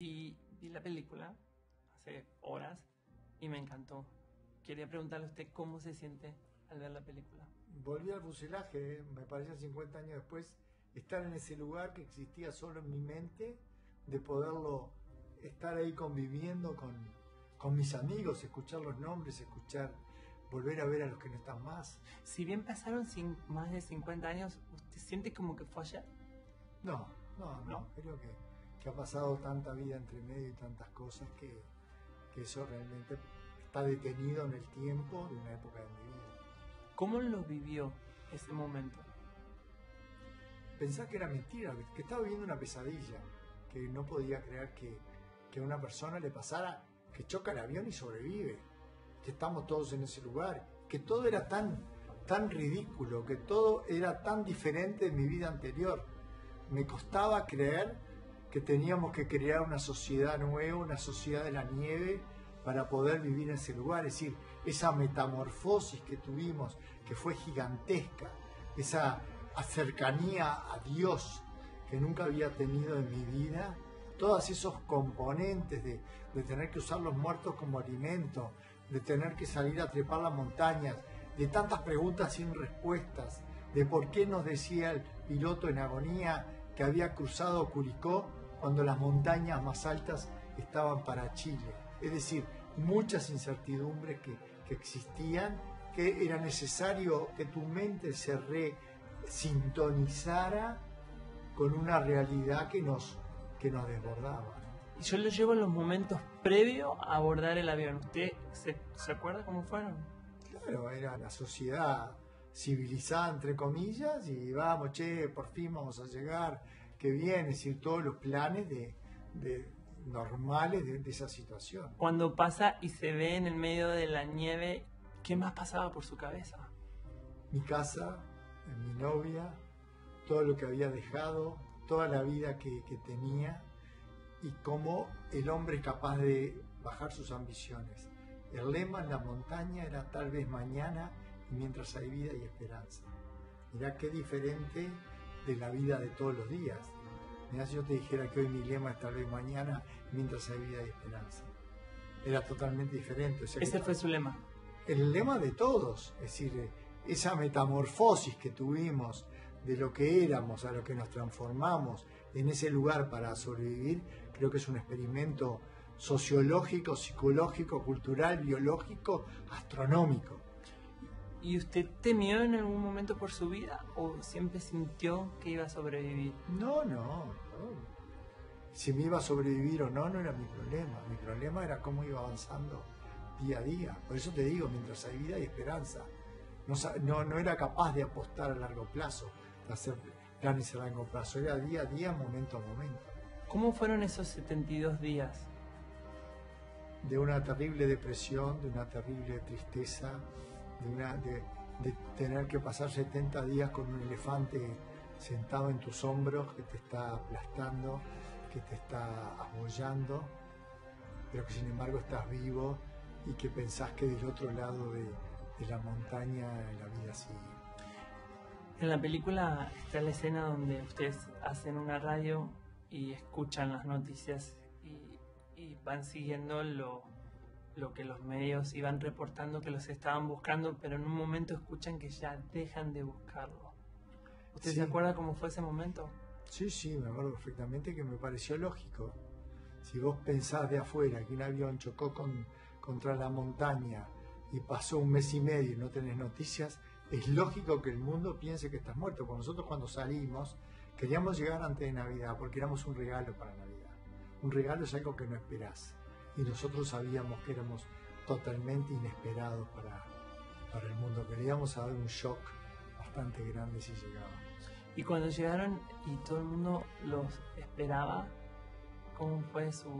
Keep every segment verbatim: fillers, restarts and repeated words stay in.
Y vi la película hace horas y me encantó. Quería preguntarle a usted cómo se siente al ver la película. Volví al fuselaje, me parece cincuenta años después, estar en ese lugar que existía solo en mi mente, de poderlo estar ahí conviviendo con, con mis amigos, escuchar los nombres, escuchar, volver a ver a los que no están más. Si bien pasaron sin, más de cincuenta años, ¿usted siente como que fue ayer? No, no, no, no. Creo que, que ha pasado tanta vida entre medio y tantas cosas que, que eso realmente está detenido en el tiempo de una época de mi vida. ¿Cómo lo vivió ese momento? Pensaba que era mentira, que estaba viviendo una pesadilla, que no podía creer que, que a una persona le pasara, que choca el avión y sobrevive, que estamos todos en ese lugar, que todo era tan, tan ridículo, que todo era tan diferente de mi vida anterior. Me costaba creer que teníamos que crear una sociedad nueva, una sociedad de la nieve, para poder vivir en ese lugar. Es decir, esa metamorfosis que tuvimos, que fue gigantesca, esa cercanía a Dios que nunca había tenido en mi vida, todos esos componentes de, de tener que usar los muertos como alimento, de tener que salir a trepar las montañas, de tantas preguntas sin respuestas, de por qué nos decía el piloto en agonía que había cruzado Curicó cuando las montañas más altas estaban para Chile. Es decir, muchas incertidumbres que, que existían, que era necesario que tu mente se resintonizara con una realidad que nos, que nos desbordaba. Y yo lo llevo en los momentos previos a abordar el avión. ¿Usted se, se acuerda cómo fueron? Claro, era la sociedad civilizada, entre comillas, y vamos, che, por fin vamos a llegar, qué bien, es decir, todos los planes de... de normales de, de esa situación. Cuando pasa y se ve en el medio de la nieve, ¿qué más pasaba por su cabeza? Mi casa, mi novia, todo lo que había dejado, toda la vida que, que tenía, y cómo el hombre es capaz de bajar sus ambiciones. El lema en la montaña era tal vez mañana, y mientras hay vida y esperanza. Mirá qué diferente de la vida de todos los días. Mirá, si yo te dijera que hoy mi lema es tal vez mañana, mientras hay vida y esperanza. Era totalmente diferente. O sea, ¿ese fue su lema? El lema de todos. Es decir, esa metamorfosis que tuvimos de lo que éramos a lo que nos transformamos en ese lugar para sobrevivir, creo que es un experimento sociológico, psicológico, cultural, biológico, astronómico. ¿Y usted temió en algún momento por su vida o siempre sintió que iba a sobrevivir? No, no, no. Si me iba a sobrevivir o no, no era mi problema. Mi problema era cómo iba avanzando día a día. Por eso te digo, mientras hay vida y esperanza. No, no, no era capaz de apostar a largo plazo, de hacer planes a largo plazo. Era día a día, momento a momento. ¿Cómo fueron esos setenta y dos días? De una terrible depresión, de una terrible tristeza, De, una, de, de tener que pasar setenta días con un elefante sentado en tus hombros que te está aplastando, que te está abollando, pero que sin embargo estás vivo y que pensás que del otro lado de, de la montaña la vida sigue. En la película está la escena donde ustedes hacen una radio y escuchan las noticias y, y van siguiendo lo... lo que los medios iban reportando que los estaban buscando, pero en un momento escuchan que ya dejan de buscarlo. ¿Usted sí se acuerda cómo fue ese momento? Sí, sí, me acuerdo perfectamente, que me pareció lógico. Si vos pensás de afuera que un avión chocó con, contra la montaña y pasó un mes y medio y no tenés noticias, es lógico que el mundo piense que estás muerto. Porque nosotros cuando salimos queríamos llegar antes de Navidad porque éramos un regalo para Navidad. Un regalo es algo que no esperás. Y nosotros sabíamos que éramos totalmente inesperados para, para el mundo. Queríamos dar un shock bastante grande si llegábamos. Y cuando llegaron y todo el mundo los esperaba, ¿cómo fue su,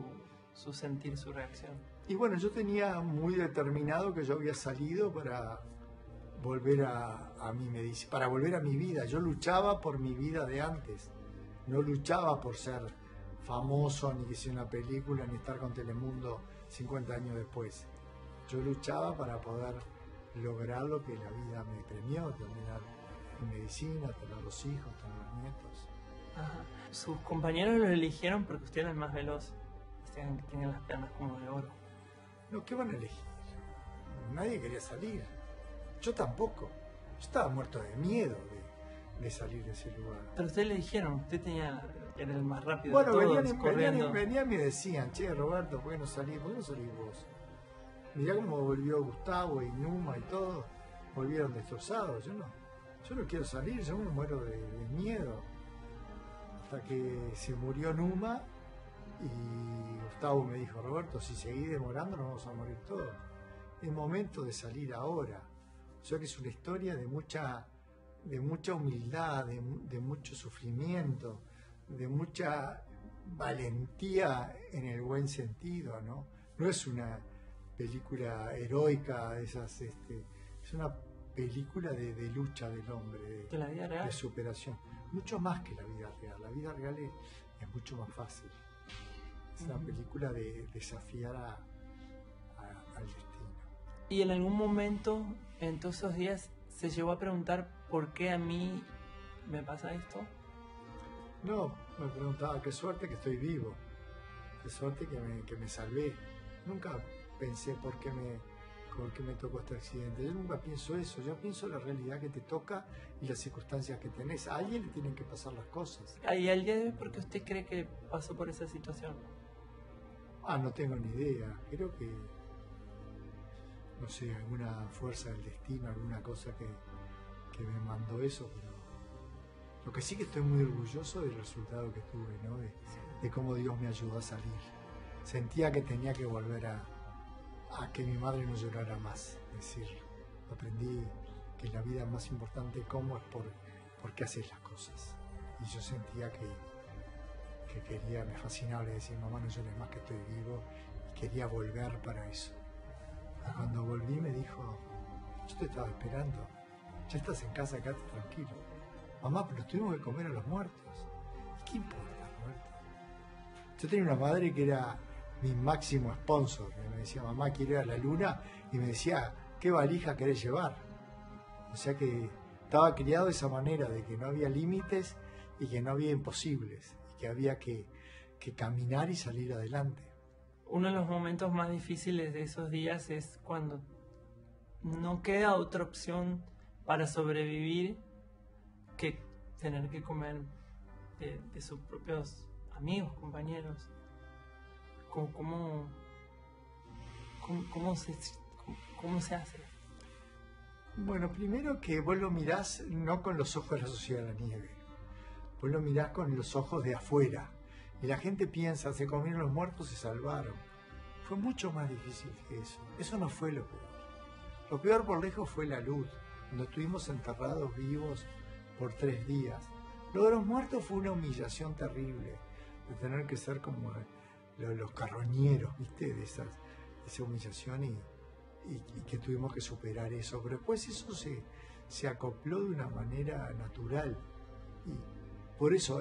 su sentir, su reacción? Y bueno, yo tenía muy determinado que yo había salido para volver a, a mi medicina, para volver a mi vida. Yo luchaba por mi vida de antes, no luchaba por ser famoso, ni que sea una película, ni estar con Telemundo cincuenta años después. Yo luchaba para poder lograr lo que la vida me premió, terminar en medicina, tener los hijos, tener los nietos. Ajá. Sus compañeros lo eligieron porque usted era el más veloz. Cristian, que tenía las piernas como de oro. No, ¿qué van a elegir? Nadie quería salir. Yo tampoco. Yo estaba muerto de miedo de, de salir de ese lugar. Pero ustedes le dijeron, usted tenía, era el más rápido bueno, de todos. Bueno, venían, venían, venían y me decían, che, Roberto, ¿por qué no salís? ¿Por qué no salís vos? Mirá cómo volvió Gustavo y Numa y todos, volvieron destrozados. Yo no, yo no quiero salir, yo me muero de, de miedo. Hasta que se murió Numa y Gustavo me dijo, Roberto, si seguís demorando nos vamos a morir todos. Es momento de salir ahora. O sea que es una historia de mucha, de mucha humildad, de, de mucho sufrimiento, de mucha valentía en el buen sentido, ¿no? No es una película heroica, esas, este, es una película de, de lucha del hombre, de, ¿de la vida real? De superación. Mucho más que la vida real. La vida real es, es mucho más fácil. Es una película de desafiar a, a, al destino. Y en algún momento, en todos esos días, ¿se llegó a preguntar por qué a mí me pasa esto? No, me preguntaba, qué suerte que estoy vivo, qué suerte que me, que me salvé. Nunca pensé por qué, me, por qué me tocó este accidente. Yo nunca pienso eso, yo pienso la realidad que te toca y las circunstancias que tenés. A alguien le tienen que pasar las cosas. ¿Y al día de hoy por qué usted cree que pasó por esa situación? Ah, no tengo ni idea, creo que... no sé, alguna fuerza del destino, alguna cosa que, que me mandó eso, pero lo que sí que estoy muy orgulloso del resultado que tuve, ¿no? De, de cómo Dios me ayudó a salir. Sentía que tenía que volver a, a que mi madre no llorara más, es decir, aprendí que la vida más importante cómo es por, por qué haces las cosas. Y yo sentía que, que quería, me fascinaba decir, mamá, no llores más que estoy vivo, y quería volver para eso. Cuando volví me dijo, yo te estaba esperando, ya estás en casa, quédate tranquilo. Mamá, pero tuvimos que comer a los muertos. ¿Y qué importa, Roberto? Yo tenía una madre que era mi máximo sponsor, que me decía, mamá, quiero ir a la luna, y me decía, ¿qué valija querés llevar? O sea que estaba criado de esa manera, de que no había límites y que no había imposibles, y que había que, que caminar y salir adelante. Uno de los momentos más difíciles de esos días es cuando no queda otra opción para sobrevivir que tener que comer de, de sus propios amigos, compañeros. ¿Cómo, cómo, cómo, cómo, se, cómo, cómo se hace? Bueno, primero que vos lo mirás no con los ojos de la sociedad de la nieve, vos lo mirás con los ojos de afuera. Y la gente piensa, se comieron los muertos y se salvaron. Fue mucho más difícil que eso. Eso no fue lo peor. Lo peor por lejos fue la luz, cuando estuvimos enterrados vivos por tres días. Lo de los muertos fue una humillación terrible, de tener que ser como los carroñeros, ¿viste? De, esas, de esa humillación y, y, y que tuvimos que superar eso. Pero después eso se, se acopló de una manera natural. Y por eso...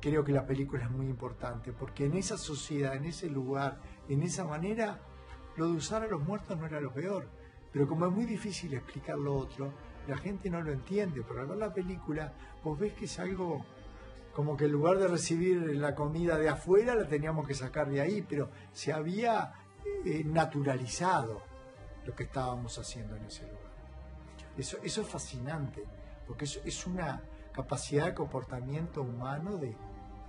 creo que la película es muy importante, porque en esa sociedad, en ese lugar, en esa manera, lo de usar a los muertos no era lo peor. Pero como es muy difícil explicar lo otro, la gente no lo entiende. Pero al ver la película, vos ves que es algo como que en lugar de recibir la comida de afuera, la teníamos que sacar de ahí, pero se había eh, naturalizado lo que estábamos haciendo en ese lugar. Eso, eso es fascinante, porque es, es una capacidad de comportamiento humano de,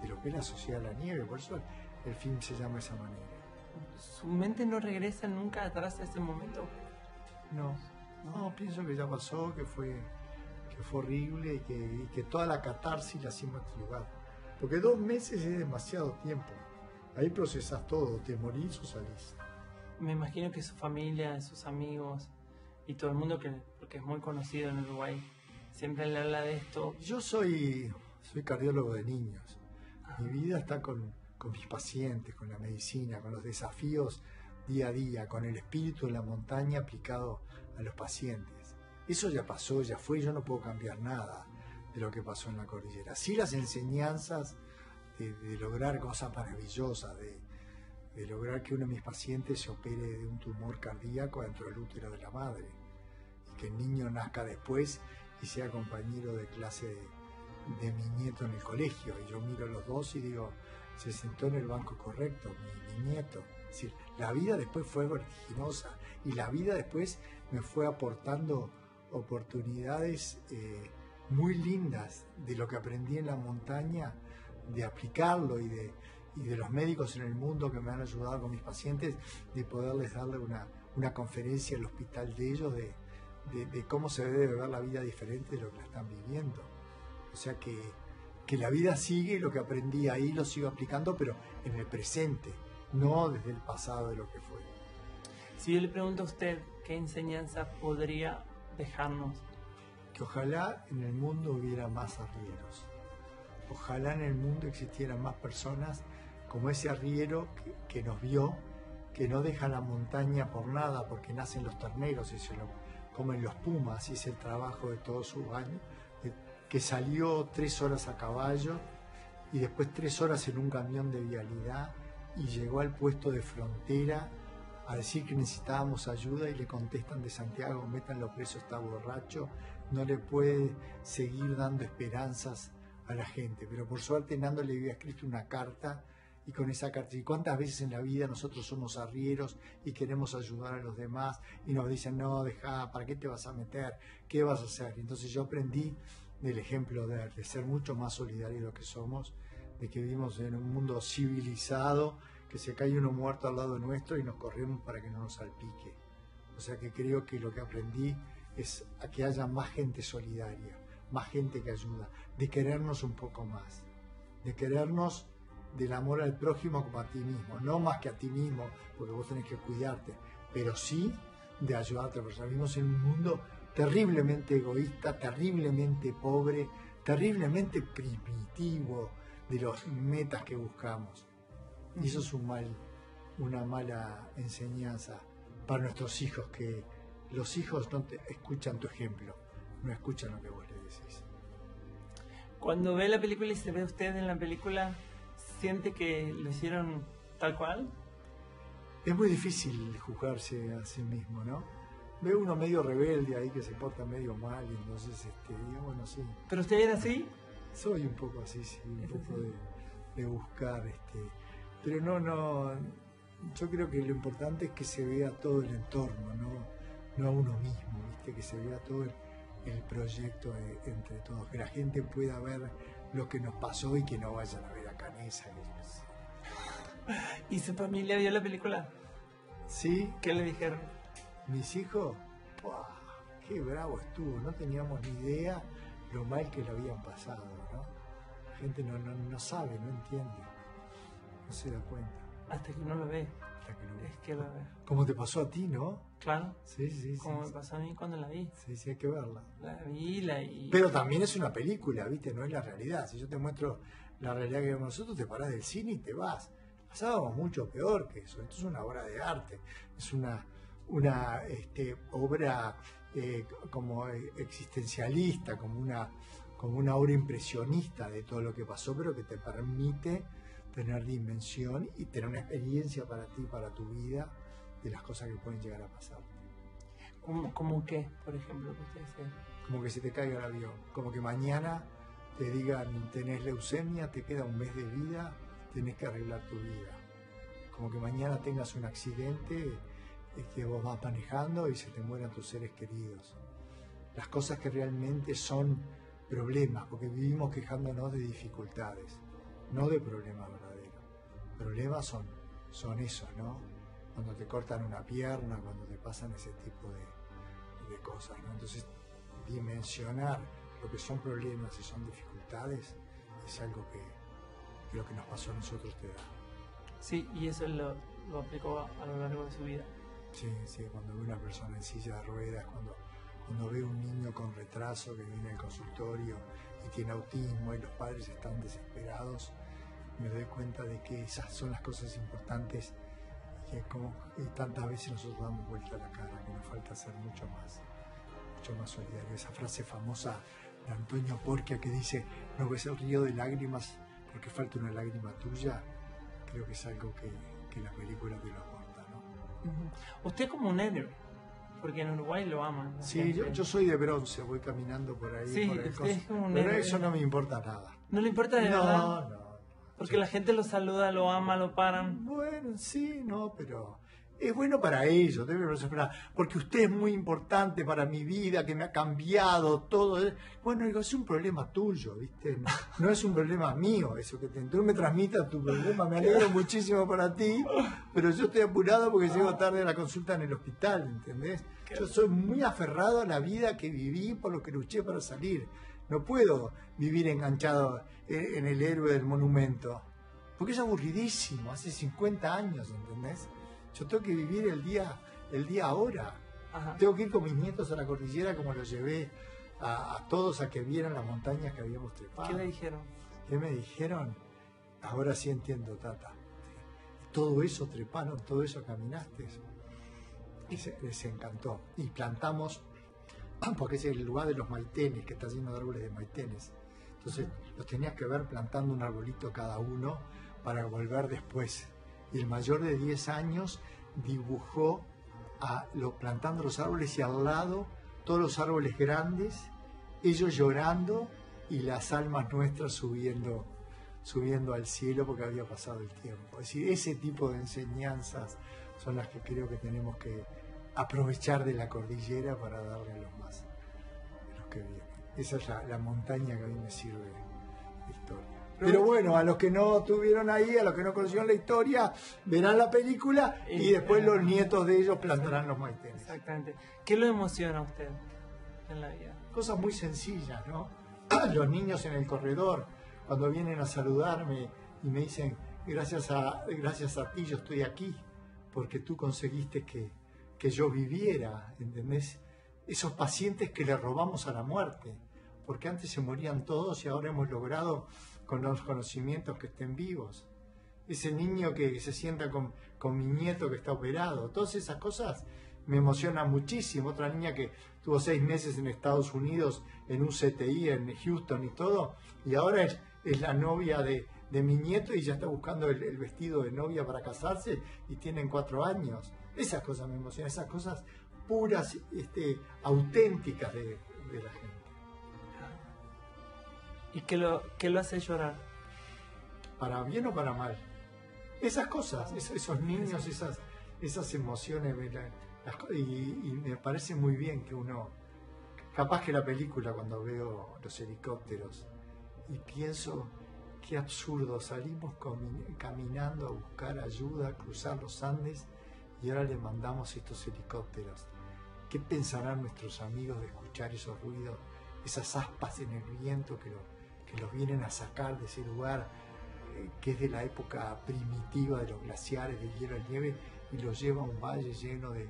de lo que es la sociedad de la nieve, por eso el film se llama de esa manera. ¿Su mente no regresa nunca atrás de ese momento? No, no, pienso que ya pasó, que fue, que fue horrible y que, y que toda la catarsis la hicimos en este lugar. Porque dos meses es demasiado tiempo, ahí procesas todo, te morís o salís. Me imagino que su familia, sus amigos y todo el mundo, que, porque es muy conocido en Uruguay, siempre le habla de esto. Yo soy, soy cardiólogo de niños. Mi vida está con, con mis pacientes, con la medicina, con los desafíos día a día, con el espíritu de la montaña aplicado a los pacientes. Eso ya pasó, ya fue, yo no puedo cambiar nada de lo que pasó en la cordillera. Sí las enseñanzas de, de lograr cosas maravillosas, de, de lograr que uno de mis pacientes se opere de un tumor cardíaco dentro del útero de la madre, y que el niño nazca después y sea compañero de clase de, de mi nieto en el colegio. Y yo miro a los dos y digo, se sentó en el banco correcto, mi, mi nieto. Es decir, la vida después fue vertiginosa y la vida después me fue aportando oportunidades eh, muy lindas de lo que aprendí en la montaña, de aplicarlo y de, y de los médicos en el mundo que me han ayudado con mis pacientes, de poderles darle una, una conferencia al hospital de ellos de, de, de cómo se debe ver la vida diferente de lo que la están viviendo. O sea que, que la vida sigue y lo que aprendí ahí lo sigo aplicando, pero en el presente, no desde el pasado de lo que fue. Si yo le pregunto a usted, ¿qué enseñanza podría dejarnos? Que ojalá en el mundo hubiera más arrieros. Ojalá en el mundo existieran más personas como ese arriero que, que nos vio, que no deja la montaña por nada, porque nacen los terneros y se lo comen los pumas, y es el trabajo de todo su año, que salió tres horas a caballo y después tres horas en un camión de vialidad y llegó al puesto de frontera a decir que necesitábamos ayuda y le contestan de Santiago, métanlo preso, está borracho, no le puede seguir dando esperanzas a la gente. Pero por suerte Nando le había escrito una carta y con esa carta, y cuántas veces en la vida nosotros somos arrieros y queremos ayudar a los demás y nos dicen, no, dejá, ¿para qué te vas a meter? ¿Qué vas a hacer? Entonces yo aprendí del ejemplo de, de ser mucho más solidarios de lo que somos, de que vivimos en un mundo civilizado, que se cae uno muerto al lado nuestro y nos corremos para que no nos salpique. O sea que creo que lo que aprendí es a que haya más gente solidaria, más gente que ayuda, de querernos un poco más, de querernos del amor al prójimo como a ti mismo, no más que a ti mismo, porque vos tenés que cuidarte, pero sí de ayudarte. Porque vivimos en un mundo terriblemente egoísta, terriblemente pobre, terriblemente primitivo de las metas que buscamos. Y eso es un mal, una mala enseñanza para nuestros hijos, que los hijos no te escuchan tu ejemplo, no escuchan lo que vos les decís. Cuando ve la película y se ve usted en la película, ¿siente que lo hicieron tal cual? Es muy difícil juzgarse a sí mismo, ¿no? Veo uno medio rebelde ahí que se porta medio mal, y entonces este, digo, bueno, sí. ¿Pero usted era así? Soy un poco así, sí, un poco de, de buscar, este. Pero no, no, yo creo que lo importante es que se vea todo el entorno, no, no a uno mismo, ¿viste? Que se vea todo el, el proyecto de, entre todos, que la gente pueda ver lo que nos pasó y que no vayan a ver a Canessa. ¿Y su familia vio la película? Sí. ¿Qué le dijeron? Mis hijos, ¡buah! Qué bravo estuvo, no teníamos ni idea lo mal que lo habían pasado, ¿no? La gente no, no, no sabe, no entiende, no se da cuenta. Hasta que no lo ve. Hasta que no es que lo ve. Como te pasó a ti, ¿no? Claro. Sí, sí, como sí. Como me pasó a mí cuando la vi. Sí, sí, hay que verla. La vi, la vi. Pero también es una película, ¿viste? No es la realidad. Si yo te muestro la realidad que vemos nosotros, te parás del cine y te vas. Pasábamos mucho peor que eso. Esto es una obra de arte. Es una... una este, obra eh, como existencialista, como una, como una obra impresionista de todo lo que pasó, pero que te permite tener dimensión y tener una experiencia para ti, para tu vida, de las cosas que pueden llegar a pasar. ¿Cómo, cómo qué, por ejemplo? Que usted decía. Como que se te caiga el avión, como que mañana te digan, tenés leucemia, te queda un mes de vida, tenés que arreglar tu vida. Como que mañana tengas un accidente, es que vos vas manejando y se te mueran tus seres queridos. Las cosas que realmente son problemas, porque vivimos quejándonos de dificultades, no de problemas verdaderos. Problemas son, son esos, ¿no? Cuando te cortan una pierna, cuando te pasan ese tipo de, de cosas, ¿no? Entonces, dimensionar lo que son problemas y son dificultades es algo que, que lo que nos pasó a nosotros te da. Sí, y eso lo, lo aplicó a lo largo de su vida. Sí, sí, cuando veo una persona en silla de ruedas, cuando, cuando veo un niño con retraso que viene al consultorio y tiene autismo y los padres están desesperados, me doy cuenta de que esas son las cosas importantes y que como, y tantas veces nosotros damos vuelta a la cara, que nos falta ser mucho más, mucho más solidarios. Esa frase famosa de Antonio Porquia que dice, no ves el río de lágrimas porque falta una lágrima tuya, creo que es algo que, que la película te lo aporta. Usted es como un héroe, porque en Uruguay lo aman. Sí, yo, yo soy de bronce, voy caminando por ahí. Sí, por usted es como un héroe. Pero eso no me importa nada. ¿No le importa de nada? No, no. Porque sí. La gente lo saluda, lo ama, lo paran. Bueno, sí, no, pero... es bueno para ellos, debe resolver, porque usted es muy importante para mi vida, que me ha cambiado todo. Bueno, digo, es un problema tuyo, ¿viste? No, no es un problema mío eso que te, tú me transmitas tu problema. Me alegro muchísimo para ti, pero yo estoy apurado porque llego tarde a la consulta en el hospital, ¿entendés? Yo soy muy aferrado a la vida que viví, por lo que luché para salir. No puedo vivir enganchado en el héroe del monumento, porque es aburridísimo, hace cincuenta años, ¿entendés? Yo tengo que vivir el día, el día ahora. Ajá. Tengo que ir con mis nietos a la cordillera como los llevé a, a todos a que vieran las montañas que habíamos trepado. ¿Qué le dijeron? ¿Qué me dijeron? Ahora sí entiendo, Tata. Todo eso treparon, todo eso caminaste. Y se, les encantó. Y plantamos, porque es el lugar de los maitenes, que está lleno de árboles de maitenes. Entonces los tenías que ver plantando un arbolito cada uno para volver después. Y el mayor de diez años dibujó a los, plantando los árboles y al lado todos los árboles grandes, ellos llorando y las almas nuestras subiendo, subiendo al cielo porque había pasado el tiempo. Es decir, ese tipo de enseñanzas son las que creo que tenemos que aprovechar de la cordillera para darle a los más, a los que vienen. Esa es la, la montaña que a mí me sirve de historia. Pero bueno, a los que no estuvieron ahí, a los que no conocieron la historia, verán la película y después los nietos de ellos plantarán los maitenes. Exactamente. ¿Qué lo emociona a usted en la vida? Cosas muy sencillas, ¿no? Los niños en el corredor, cuando vienen a saludarme y me dicen, gracias a, gracias a ti yo estoy aquí, porque tú conseguiste que, que yo viviera, ¿entendés? Esos pacientes que le robamos a la muerte, porque antes se morían todos y ahora hemos logrado... con los conocimientos que estén vivos. Ese niño que se sienta con, con mi nieto que está operado. Todas esas cosas me emocionan muchísimo. Otra niña que tuvo seis meses en Estados Unidos, en un C T I, en Houston y todo, y ahora es, es la novia de, de mi nieto y ya está buscando el, el vestido de novia para casarse y tienen cuatro años. Esas cosas me emocionan, esas cosas puras, este, auténticas de, de la gente. ¿Y qué lo, qué lo hace llorar? ¿Para bien o para mal? Esas cosas, esos, esos niños, esas, esas emociones. Me la, las, y, y me parece muy bien que uno... Capaz que la película, cuando veo los helicópteros y pienso, qué absurdo, salimos caminando a buscar ayuda, a cruzar los Andes y ahora le mandamos estos helicópteros. ¿Qué pensarán nuestros amigos de escuchar esos ruidos, esas aspas en el viento que lo... que los vienen a sacar de ese lugar eh, que es de la época primitiva de los glaciares, de hielo y nieve, y los lleva a un valle lleno de,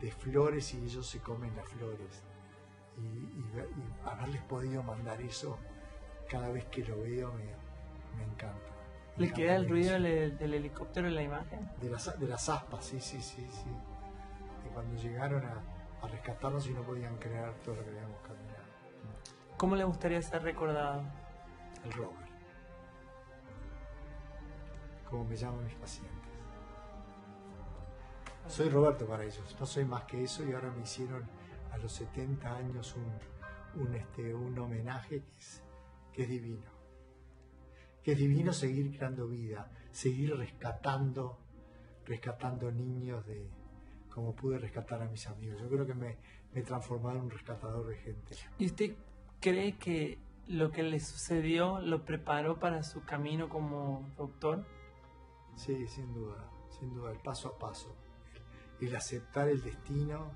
de flores y ellos se comen las flores? Y, y, y haberles podido mandar eso, cada vez que lo veo me, me encanta. Me ¿Le encanta queda el ruido del, del helicóptero en la imagen? De las, de las aspas, sí, sí, sí, sí. De cuando llegaron a, a rescatarnos y no podían creer todo lo que habíamos caminado. ¿Cómo le gustaría ser recordado? El Robert, como me llaman mis pacientes. Soy Roberto para ellos, no soy más que eso, y ahora me hicieron a los setenta años un, un, este, un homenaje que es, que es divino. Que es divino seguir creando vida, seguir rescatando, rescatando niños de, como pude rescatar a mis amigos. Yo creo que me, me he transformado en un rescatador de gente. ¿Y usted cree que lo que le sucedió lo preparó para su camino como doctor? Sí, sin duda, sin duda, el paso a paso, el, el aceptar el destino,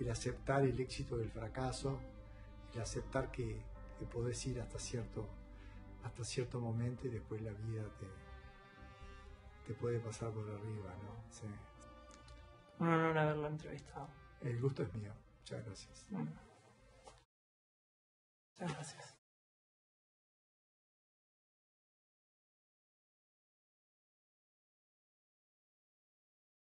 el aceptar el éxito del fracaso, el aceptar que, que podés ir hasta cierto, hasta cierto momento y después la vida te, te puede pasar por arriba, ¿no? Sí. Un honor haberlo entrevistado. El gusto es mío, muchas gracias. Muchas gracias.